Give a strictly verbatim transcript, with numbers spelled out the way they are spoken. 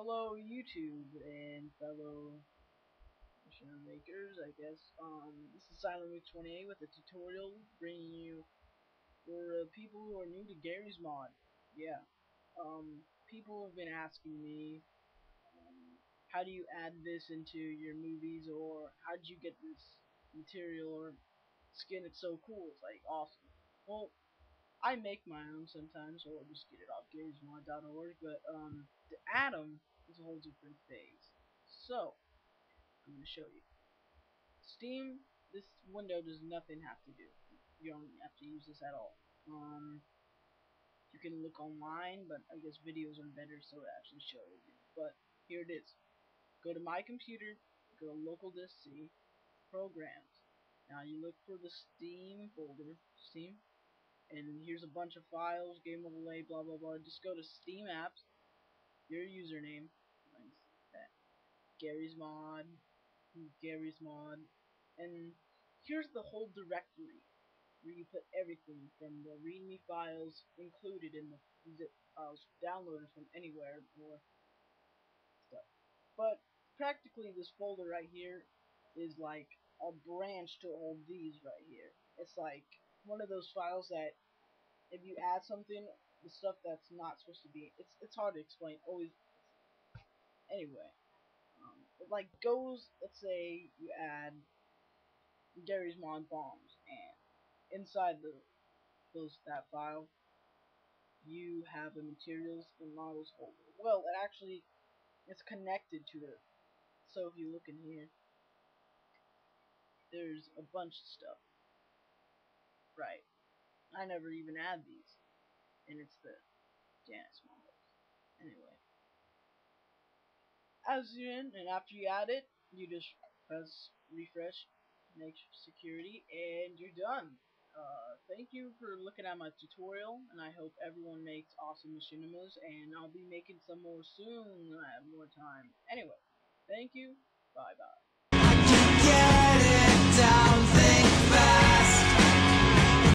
hello YouTube and fellow channel makers, I guess. Um, this is Silent Week twenty-eight with a tutorial bringing you for uh, people who are new to Garry's Mod. Yeah. Um, people have been asking me, um, how do you add this into your movies, or how did you get this material or skin? It's so cool. It's like awesome. Well, I make my own sometimes, or just get it off Garry's Mod dot org. But um, to add them is a whole different phase. So I'm gonna show you. Steam, this window does nothing have to do. You don't have to use this at all. Um, you can look online, but I guess videos are better, so it actually shows you. But here it is. Go to my computer. Go to local disk C, programs. Now you look for the Steam folder. Steam. And here's a bunch of files, game overlay, blah blah blah. Just go to Steam apps, your username, like that, Garry's Mod, Garry's Mod, and here's the whole directory where you put everything from the README files included in the zip files downloaded from anywhere or stuff. But practically, this folder right here is like a branch to all these right here. It's like one of those files that if you add something, the stuff that's not supposed to be, it's it's hard to explain always. Anyway, um, it like goes, let's say you add Garry's Mod bombs, and inside the those that file you have the materials and models folder. Well, it actually it's connected to it. So if you look in here, there's a bunch of stuff. Right. I never even add these. And it's the Garry's models. Anyway. As you're in, and after you add it, you just press refresh, make security, and you're done. Uh, thank you for looking at my tutorial, and I hope everyone makes awesome machinimas, and I'll be making some more soon when I have more time. Anyway, thank you. Bye bye.